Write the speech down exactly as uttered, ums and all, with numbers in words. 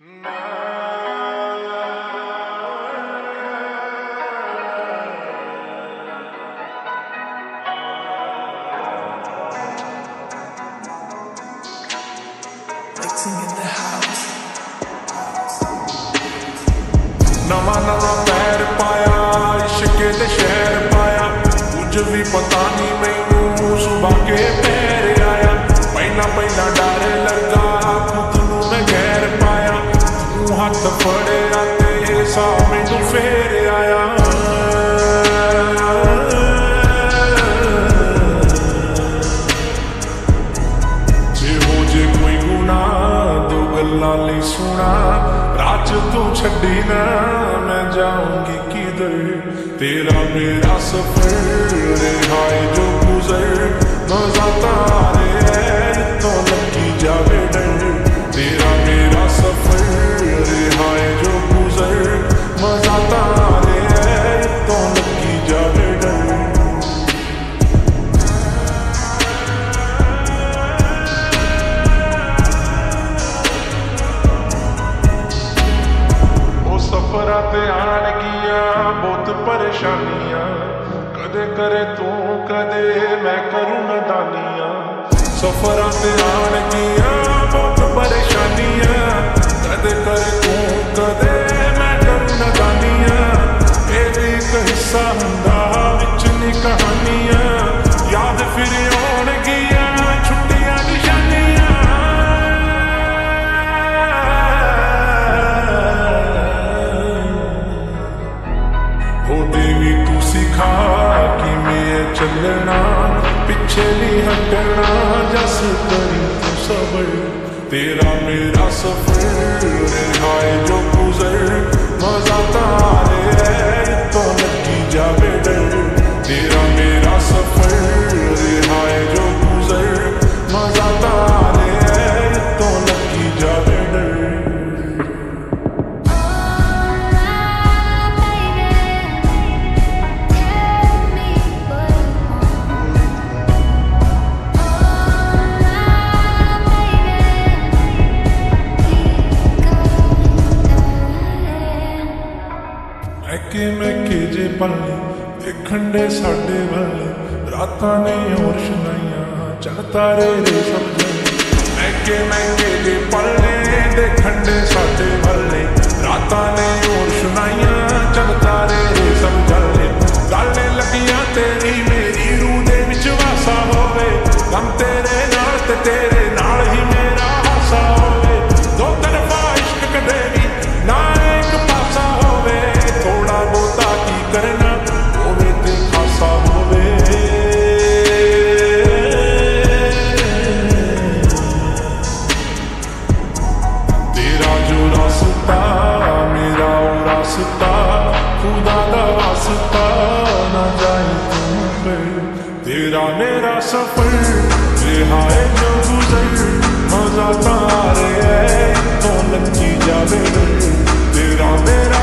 Mixing in the house. नवा नवा पैर पाया, इश्क दे शहर पाया, कुछ भी पता नहीं मैनू सुबह के पैर आया। पहला पहला डर लगा खुद नू मैं गैर पाया, तू हाथ फड़े आते साह मैनू फेर आया। लाली सुना राज तू छड़ी ना, मैं जाऊंगी किधर, तेरा मेरा सफर हाय जो गुजर। मजा तारे तो लगी जावे डर, तेरा मेरा सफर हाय जो गुजर। मजा तारे तो लगी जावे डर। परेशानियां कदे करे तू कदे मैं करूं नदानियां, सफर ते आन गिया बहुत परेशानियां कदे करे तू कदे मैं करूं नदानियां। तेरी का हिस्सा हुंदा विच नी कहानियां, याद फिर आन गिया छुट्टियां निशानियां। सिखा कि मैं चलना पीछे नहीं हटना, जस करी तू सबर। तेरा मेरा सफर हाय जो गुजर। मजा तारे तो लगी जावे डर, तेरा मेरा सफर हाय जो गुजर। मजा तारे तो लगी जावे डर। खंडे साढ़े वाले रात ने और सुनाइया, चल तारे रे समझे महके महके दे पल्ले दे। खंडे साढ़े वाले रात ने और सुनाइया, चल तारे रे समझ ले। गाले लगिया तेरी मेरी रूह दे विच वासा होवे, गम तेरे नाल ते तेरे नाल ही मेरा हासा होवे। दो तरफा इश्क कदे भी ना एक पासा होवे, थोड़ा बोता की करना मेरा सफर हाय जो गुजर। मजा तारे तो लगी जावे डर, तेरा मेरा